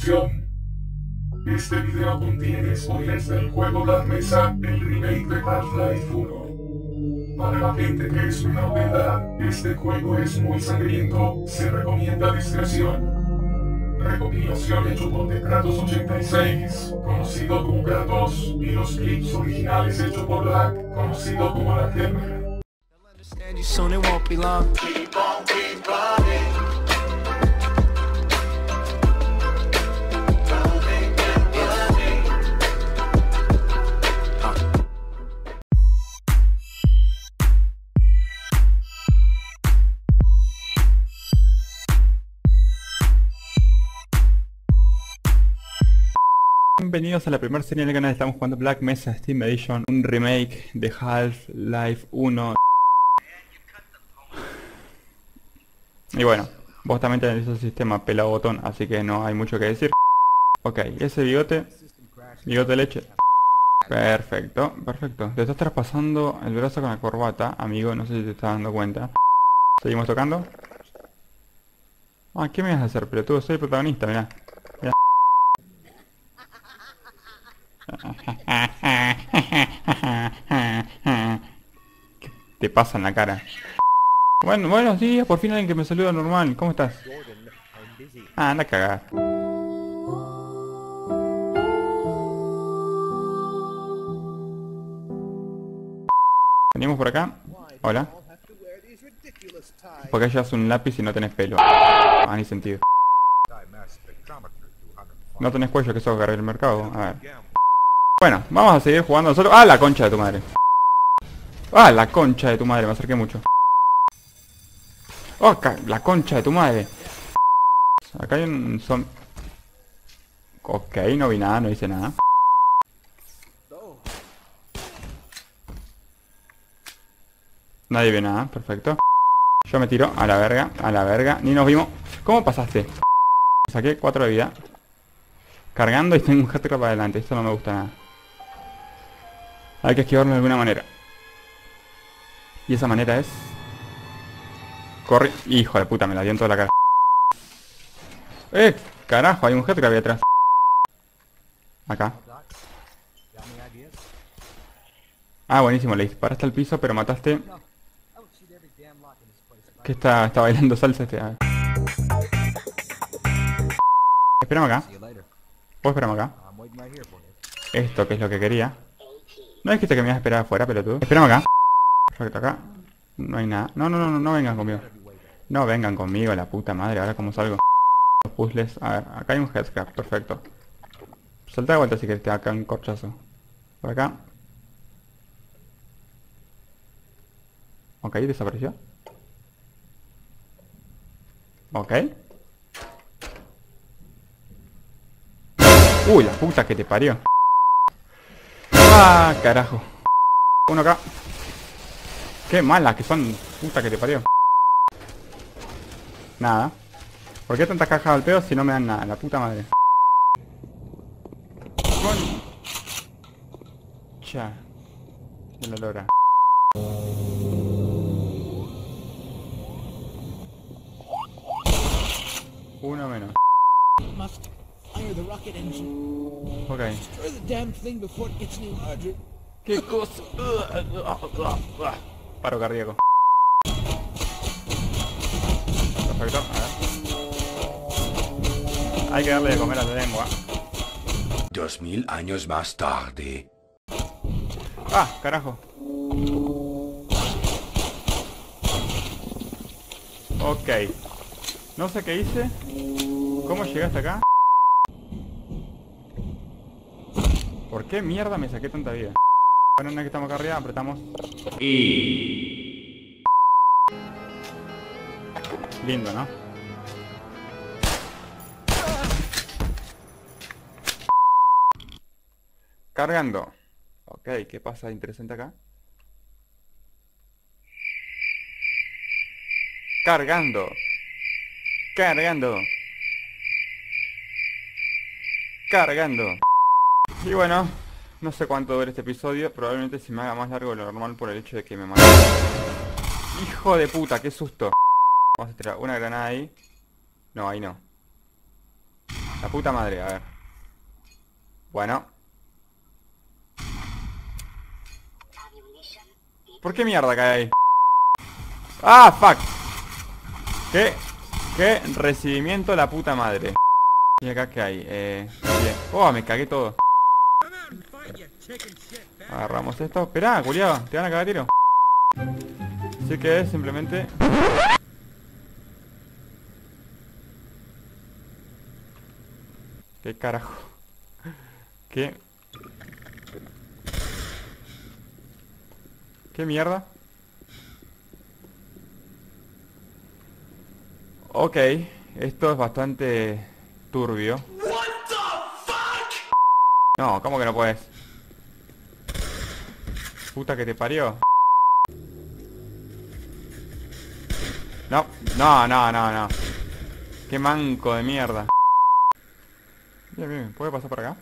descripción. Este video contiene spoilers del juego Black Mesa, el remake de Half-Life 1. Para la gente que es una novedad, este juego es muy sangriento, se recomienda discreción. Recopilación hecho por TheKratos86, conocido como Kratos, y los clips originales hechos por Black, conocido como La Germa. Understand you soon, it won't be long. Keep on, keep running. Bienvenidos a la primera serie en el canal. Estamos jugando Black Mesa Steam Edition, un remake de Half-Life 1. Y bueno, vos también tenés el sistema pelado botón, así que no hay mucho que decir. Ok, ese bigote de leche. Perfecto, perfecto. Te estás traspasando el brazo con la corbata, amigo, no sé si te estás dando cuenta. Seguimos tocando. Ah, ¿qué me vas a hacer, pelotudo? Soy el protagonista, mirá. ¿Qué te pasa en la cara? Bueno, buenos días, por fin alguien que me saluda normal. ¿Cómo estás? Ah, anda a cagar. Venimos por acá. Hola. Porque llevas un lápiz y no tenés pelo. Ah, ni sentido. No tenés cuello, que sos agarrar el mercado. A ver. Bueno, vamos a seguir jugando solo. ¡Ah, la concha de tu madre! ¡Ah, la concha de tu madre! Me acerqué mucho. ¡Oh, la concha de tu madre! Acá hay un zombie. Ok, no vi nada, no hice nada. Nadie ve nada, perfecto. Yo me tiro a la verga, ni nos vimos. ¿Cómo pasaste? Saqué 4 de vida. Cargando y tengo un hat para adelante, esto no me gusta nada. Hay que esquivarlo de alguna manera. Y esa manera es... corre. Hijo de puta, me la dio en toda la cara. Carajo, hay un objeto que había atrás. Acá. Ah, buenísimo, le disparaste al piso, pero mataste... ¿Qué está bailando salsa este? Esperame acá. Vos esperame acá. Esto que es lo que quería. ¿No dijiste que me ibas a esperar afuera, pelotudo? Esperame acá. Perfecto, acá. No hay nada. No vengan conmigo. No vengan conmigo, la puta madre. Ahora como salgo. Los puzzles. A ver, acá hay un headscrap. Perfecto. Salta de vuelta si querés. Acá un corchazo. Por acá. Ok, desapareció. Ok. Uy, la puta que te parió. Ah, carajo. Uno acá. Qué malas que son, puta que te parió. Nada. ¿Por qué tantas cajas al pedo si no me dan nada? La puta madre. Concha de la lora. Uno menos. Ok. Qué cosa. Paro cardíaco. Perfecto, a ver. Hay que darle de comer a la lengua. 2000 años más tarde. Ah, carajo. Ok. No sé qué hice. ¿Cómo llegué hasta acá? ¿Por qué mierda me saqué tanta vida? Bueno, una que estamos acá arriba, apretamos. Y... lindo, ¿no? Cargando. Ok, ¿qué pasa interesante acá? Cargando. Cargando. Cargando. Y bueno... no sé cuánto dure este episodio, probablemente se me haga más largo de lo normal por el hecho de que me maté. ¡Hijo de puta, qué susto! Vamos a tirar una granada ahí. No, ahí no. La puta madre, a ver. Bueno. ¿Por qué mierda cae ahí? ¡Ah, fuck! ¿Qué recibimiento la puta madre? ¿Y acá qué hay? ¡Oh, me cagué todo! Agarramos esto. Esperá, culiado, te van a cagar tiro. Así que es simplemente... ¿Qué carajo? ¿Qué? ¿Qué mierda? Ok, esto es bastante turbio. What the fuck? No, ¿cómo que no puedes? Puta que te parió. No, no, no, no, no. Qué manco de mierda. Bien, bien, ¿puede pasar por acá?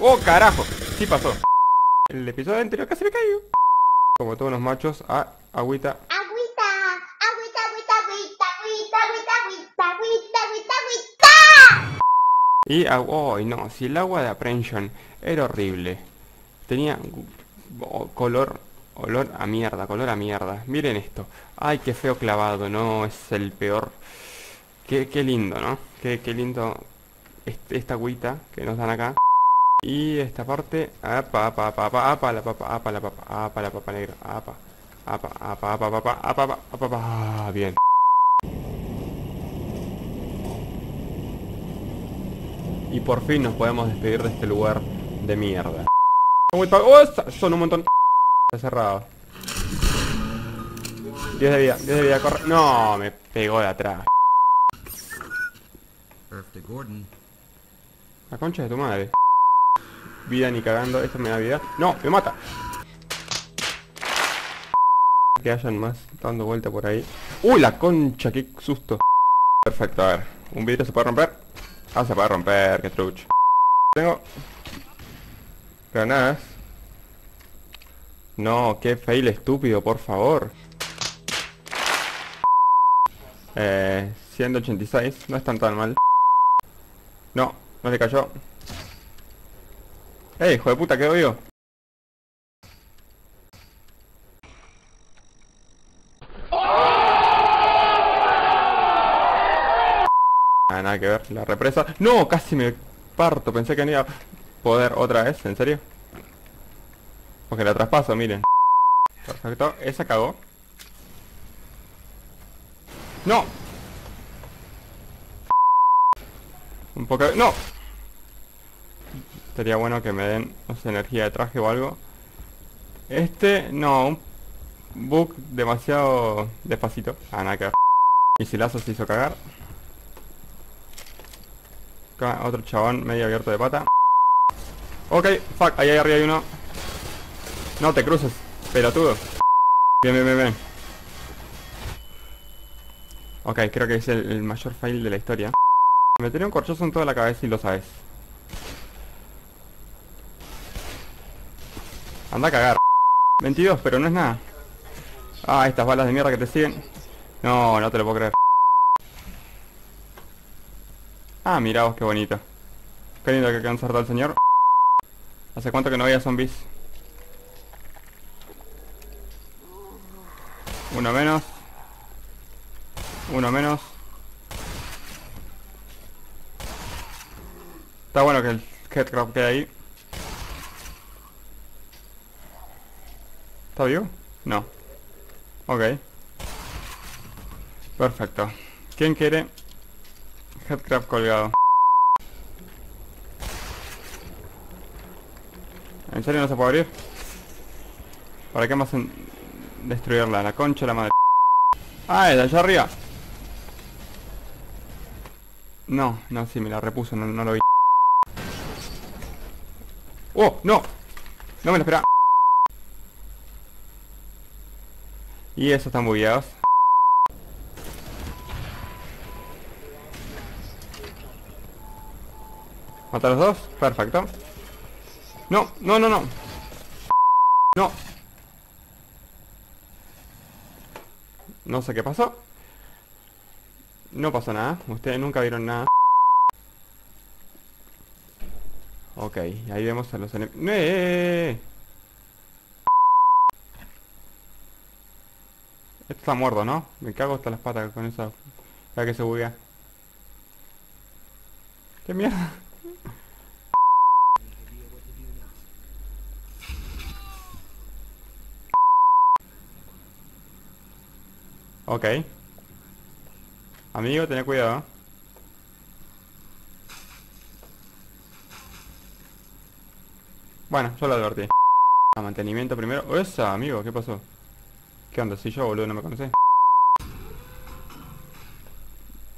¡Oh, carajo! Sí pasó. El episodio anterior casi me cayó. Como todos los machos, agüita. Y, oh, no, si el agua de Apprehension era horrible. Tenía olor a mierda, color a mierda. Miren esto. Ay, qué feo clavado, no, es el peor. Qué lindo, ¿no? Qué lindo esta agüita que nos dan acá. Y esta parte, apa, la papa negra, bien. Y por fin nos podemos despedir de este lugar de mierda. ¡Oh! Son un montón. Está cerrado. 10 de vida, 10 de vida, corre. No, me pegó de atrás. La concha de tu madre. Vida ni cagando, esto me da vida. ¡No! ¡Me mata! Que hayan más dando vuelta por ahí. ¡Uy, la concha! ¡Qué susto! Perfecto, a ver. ¿Un vidrio se puede romper? Ah, se puede romper, qué trucho. Tengo... granadas. No, qué fail estúpido, por favor. 186, no están tan mal. No, no le cayó. ¡Ey, hijo de puta, qué odio! Ah, nada que ver, la represa. ¡No! Casi me parto, pensé que no iba a poder otra vez, ¿en serio? Porque la traspaso, miren. Perfecto, esa cagó. ¡No! Un poco... ¡no! Sería bueno que me den, no sé, energía de traje o algo. Este, no, un bug demasiado despacito. Ah, nada que ver. Misilazo se hizo cagar. Acá otro chabón medio abierto de pata. Ok, fuck, ahí arriba hay uno. No te cruces, pelotudo. Bien, bien, bien, bien. Ok, creo que es el mayor fail de la historia. Me tenía un corchazo en toda la cabeza y lo sabes. Anda a cagar. 22, pero no es nada. Ah, estas balas de mierda que te siguen. No, no te lo puedo creer. Ah, mirá vos qué bonito. Qué lindo que cansar al señor. ¿Hace cuánto que no había zombies? Uno menos. Uno menos. Está bueno que el headcrab quede ahí. ¿Está vivo? No. Ok. Perfecto. ¿Quién quiere? Headcrab colgado. ¿En serio no se puede abrir? ¿Para qué más destruirla? La concha de la madre. Ah, es de allá arriba. No, no, sí, me la repuso, no lo vi. ¡Oh! ¡No! No me lo esperaba. Y esos están bugueados. ¿Mata a los dos? Perfecto. ¡No! ¡No, no, no! ¡No! No sé qué pasó. No pasó nada. Ustedes nunca vieron nada. Ok, ahí vemos a los enemigos. ¡Nee! Esto está muerto, ¿no? Me cago hasta las patas con esa... La que se buguea. ¡Qué mierda! Ok. Amigo, ten cuidado. Bueno, yo lo advertí. A mantenimiento primero. ¡Esa, amigo! ¿Qué pasó? ¿Qué onda? Si yo, boludo, no me conocés.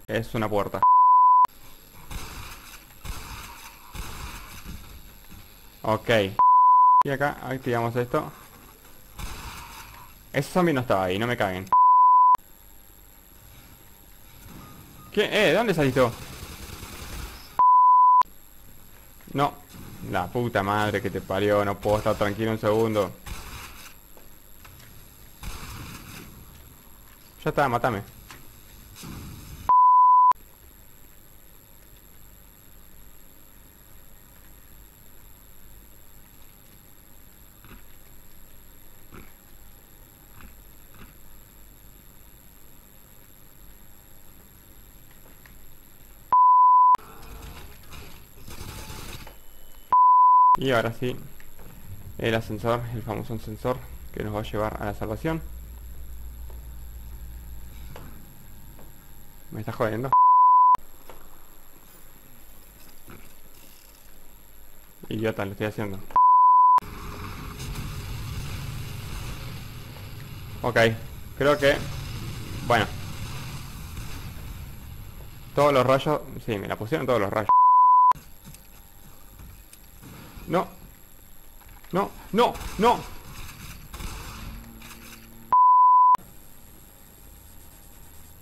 Es una puerta. Ok. Y acá activamos esto. Ese zombie no estaba ahí, no me caguen. ¿Qué? ¿De dónde saliste vos? No. La puta madre que te parió, no puedo estar tranquilo un segundo. Ya está, matame. Y ahora sí, el ascensor, el famoso ascensor que nos va a llevar a la salvación. Me estás jodiendo. Idiota, lo estoy haciendo. Ok, creo que... Bueno. Todos los rayos... Sí, me la pusieron todos los rayos. No. No, no, no.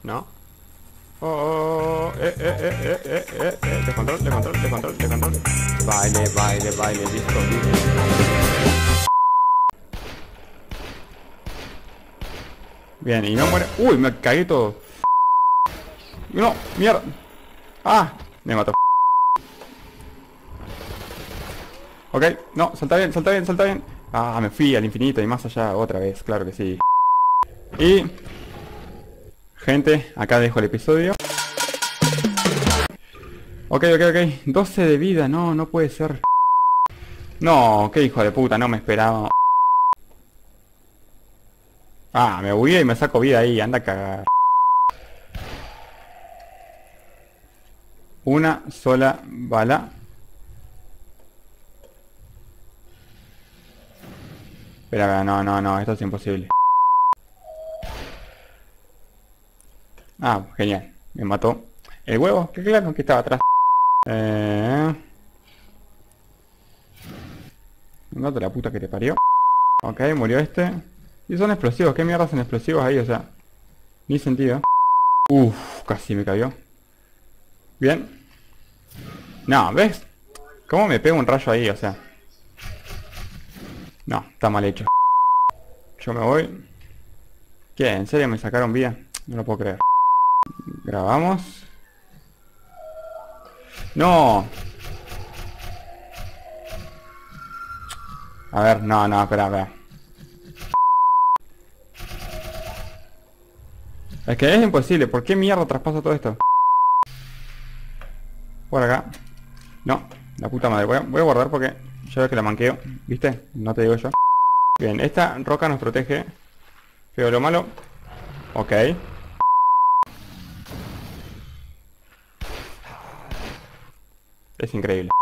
No. Oh, descontrol, descontrol, descontrol, descontrol. Baile, baile, baile, disco, disco. Bien, y no muere. Uy, me cagué todo. No, mierda. Ah, me mató. Ok, no, salta bien, salta bien, salta bien. Ah, me fui al infinito y más allá otra vez, claro que sí. Y... gente, acá dejo el episodio. Ok, ok, ok. 12 de vida, no, no puede ser. No, qué hijo de puta, no me esperaba. Ah, me bugué y me saco vida ahí, anda a cagar. Una sola bala. Espera, no, no, no, esto es imposible. Ah, genial, me mató. El huevo, que claro que estaba atrás. Me mato la puta que te parió. Ok, murió este. Y son explosivos, ¿qué mierda son explosivos ahí? O sea, ni sentido. Uff, casi me cayó. Bien. No, ¿ves? ¿Cómo me pega un rayo ahí? O sea... No, está mal hecho. Yo me voy. ¿Qué? ¿En serio me sacaron vida? No lo puedo creer. Grabamos. ¡No! A ver, no, no, espera, espera. Es que es imposible. ¿Por qué mierda traspaso todo esto? Por acá. No, la puta madre. Voy a guardar porque... Yo veo que la manqueo, ¿viste? No te digo yo. Bien, esta roca nos protege. Feo lo malo. Ok. Es increíble.